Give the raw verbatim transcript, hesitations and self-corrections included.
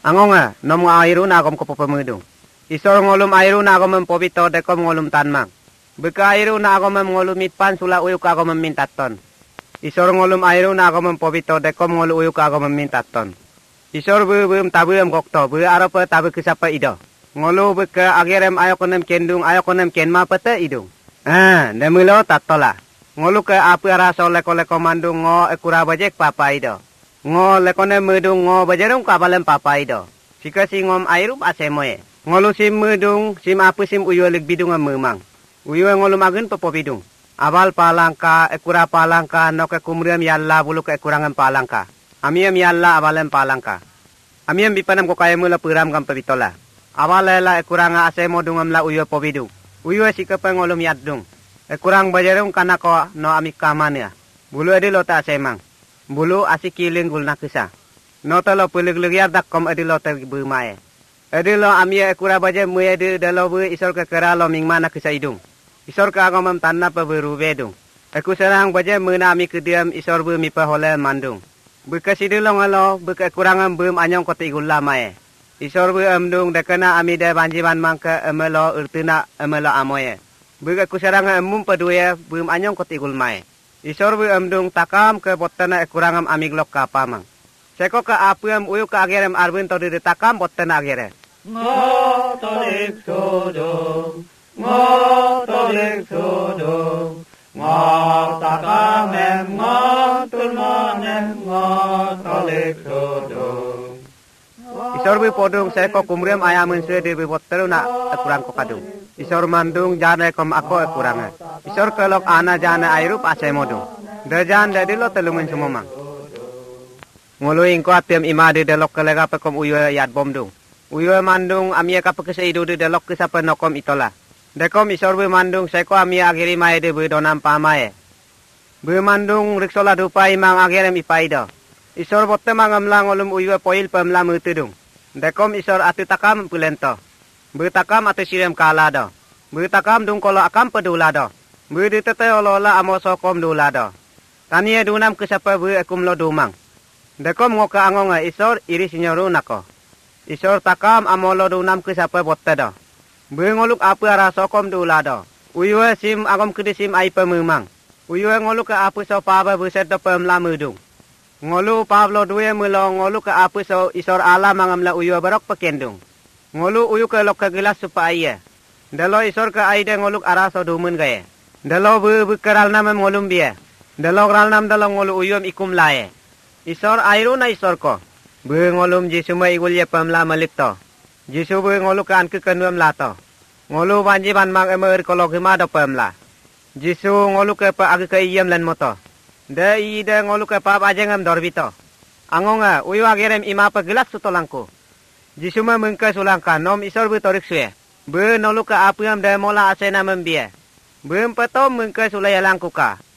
Angonga nom airu na kom ko pamudung. Isor ngolum airu na kom pobito de kom ngolum tanmang. Beka airu na kom ngolum mitpan sula uyuk ako mintaton. Isor ngolum airu na kom pobito de kom ngol uyuk ako mintaton. Isor bu bum tabuem kokto bu arapa tabu kesapa ido. Ngolu beka agerem ayo konem kendung ayo konem kenma pete idung. Ah, demulo tatola. Ngolu ke api raso leko-leko mandung ngo ekura bajek papa ido. Ngo lekone mudung ngo bajarum kabalem papa ido. Sika singom airum asemoe. Ngolu sim mudung sim apu sim uyo lik bidung memang. Uyo ngolu magen popo bidung. Abal palangka ekura palangka nok ekumriam yalla bulu ke ekurangan palangka. Amiam yalla abalem palangka. Amiam bipanam ko kaya mula peram kam pebitola. Abalela ekuranga asemo dungam la uyo pobidung. Uyo sika pengolum yadung. Ekurang bajarum kana ko no amik kamania. Bulu edi lota asemang. Bulu asikiling gulna kisah. Nota lo pulik liar dak kom edi lo terbumae. Edi lo amia ekura baje mu edi dalobu isor ke kera lo mingmana kisah idung. Isor ke agomam tanna peberu bedung. Eku serang baje muna ami kediam isor bu mi pahole mandung. Bekasidi lo ngalo beka kurangam bum anyong koti gulla mae. Isor bu emdung dekena ami de banjiban mangke emelo urtina emelo amoye. Beka kuserang emum peduye bum anyong koti gul mae. Isor bu amdung takam ke botana ekurangam amiglok ka pamang. Seko ke apuam uyu ke agerem arbin todi takam botana agere. Ngotolik sodong, ngotolik sodong, ngotakam em ngotulman em ngotolik sodong. Isor bu podung seko kumrem ayam insue di boteluna ekurang kokadung. Isor mandung jana kom ako ekuranga. Isor kelok ana jana airup ase modung. Dejan de dilo telungin sumomang. Nguluin ko apiam imadi delok kelega pekom uyo yad bomdung. Uyo mandung amia kapekes idu de delok kesapa nokom itola. Dekom isor bu mandung seko amia agiri mae de bu donam pamae. Bu mandung riksola dupai mang agirem ipaido. Isor botte mangamlang olum uyo poil pemlam utudung. Dekom isor atu takam pulento. Bertakam atau siram kala do. Bertakam dung kolo akam pedula do. Berditete olola amosokom dula do. Tania dunam kesapa berekum lo dumang. Dekom ngoka angonga isor iri senyoru nako. Isor takam amolo dunam kesapa botte do. Berengoluk apu arasokom dula do. Uyue sim agom kedesim ai pememang. Uyue ngoluk ke apu so paba beset do pemlamudung. Ngolu pablo duye melo ngoluk ke apu so isor ala mangamla uyue barok pekendung. Ngoluk uyu ke lok ke gelas supa aye. Delo isor ke aide ngoluk araso dumun gaye. Delo bu bu keral nam ngolum bie. Delo keral nam delo ngoluk uyum ikum lae. Isor airu na isor ko. Bu ngolum jisu mai igul ye pamla malik to. Jisu bu ngoluk kan ke kanuam la to. Ngoluk banji ban mang emer kolok hima do pamla. Jisu ngoluk ke pa ag ke iyam lan moto. De ide ngoluk ke pa ajengam dorbito. Angonga uyu agerem ima pa gelas sutolangku. Jisuma mengka sulangka nom isor bu torik sue. Bu noluk ke apiam de mola asena membie. Bu empetom mengka sulaya langkuka.